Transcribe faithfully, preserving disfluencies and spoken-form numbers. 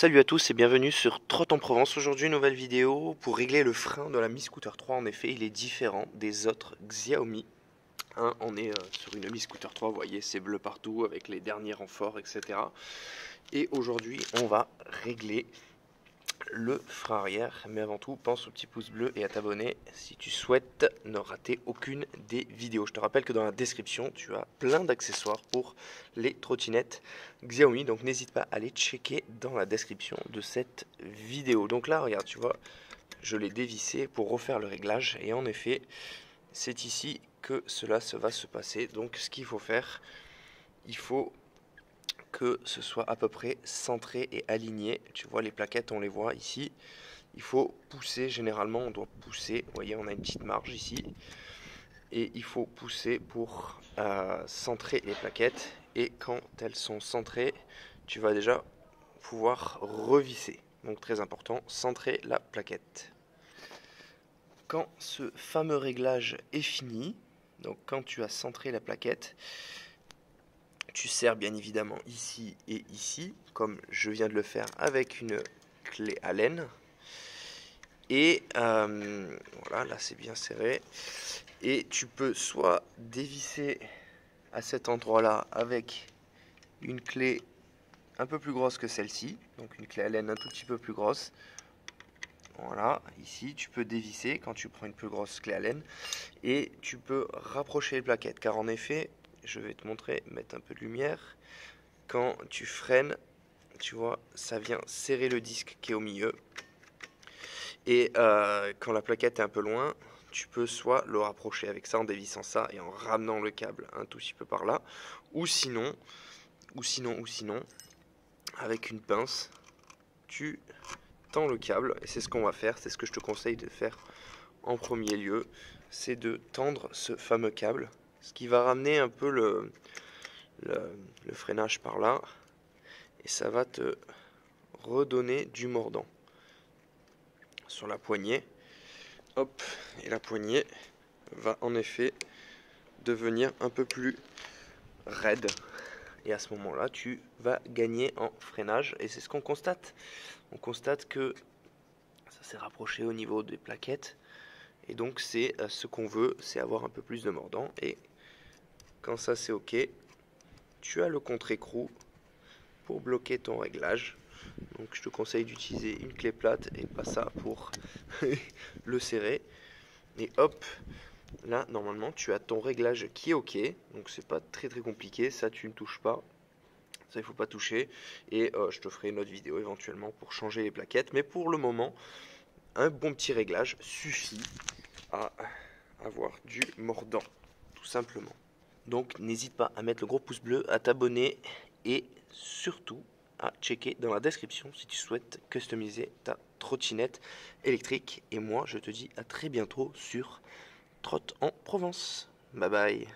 Salut à tous et bienvenue sur Trott en Provence. Aujourd'hui, nouvelle vidéo pour régler le frein de la Mi Scooter trois. En effet, il est différent des autres Xiaomi. Hein, on est euh, sur une Mi Scooter trois, vous voyez, c'est bleu partout avec les derniers renforts, et cetera. Et aujourd'hui, on va régler le frein arrière. Mais avant tout, pense au petit pouce bleu et à t'abonner si tu souhaites ne rater aucune des vidéos. Je te rappelle que dans la description, tu as plein d'accessoires pour les trottinettes Xiaomi. Donc n'hésite pas à aller checker dans la description de cette vidéo. Donc là, regarde, tu vois, je l'ai dévissé pour refaire le réglage. Et en effet, c'est ici que cela se va se passer. Donc ce qu'il faut faire, il faut que ce soit à peu près centré et aligné. Tu vois, les plaquettes, on les voit ici. Il faut pousser, généralement on doit pousser, vous voyez, on a une petite marge ici, et il faut pousser pour euh, centrer les plaquettes. Et quand elles sont centrées, tu vas déjà pouvoir revisser. Donc très important, centrer la plaquette. Quand ce fameux réglage est fini, donc quand tu as centré la plaquette, tu serres bien évidemment ici et ici, comme je viens de le faire avec une clé Allen. Et euh, voilà, là c'est bien serré. Et tu peux soit dévisser à cet endroit-là avec une clé un peu plus grosse que celle-ci, donc une clé Allen un tout petit peu plus grosse. Voilà, ici tu peux dévisser quand tu prends une plus grosse clé Allen. Et tu peux rapprocher les plaquettes, car en effet, je vais te montrer, mettre un peu de lumière. Quand tu freines, tu vois, ça vient serrer le disque qui est au milieu. Et euh, quand la plaquette est un peu loin, tu peux soit le rapprocher avec ça en dévissant ça et en ramenant le câble un tout petit peu par là. Ou sinon, ou sinon, ou sinon, avec une pince, tu tends le câble. Et c'est ce qu'on va faire, c'est ce que je te conseille de faire en premier lieu. C'est de tendre ce fameux câble. Ce qui va ramener un peu le, le, le freinage par là. Et ça va te redonner du mordant. Sur la poignée. Hop. Et la poignée va en effet devenir un peu plus raide. Et à ce moment-là, tu vas gagner en freinage. Et c'est ce qu'on constate. On constate que ça s'est rapproché au niveau des plaquettes. Et donc c'est ce qu'on veut, c'est avoir un peu plus de mordant. Et quand ça c'est ok, tu as le contre-écrou pour bloquer ton réglage. Donc je te conseille d'utiliser une clé plate et pas ça pour le serrer. Et hop, là normalement tu as ton réglage qui est ok. Donc c'est pas très très compliqué, ça tu ne touches pas. Ça il faut pas toucher. Et euh, je te ferai une autre vidéo éventuellement pour changer les plaquettes. Mais pour le moment, un bon petit réglage suffit à avoir du mordant, tout simplement. Donc n'hésite pas à mettre le gros pouce bleu, à t'abonner et surtout à checker dans la description si tu souhaites customiser ta trottinette électrique. Et moi je te dis à très bientôt sur Trott en Provence. Bye bye.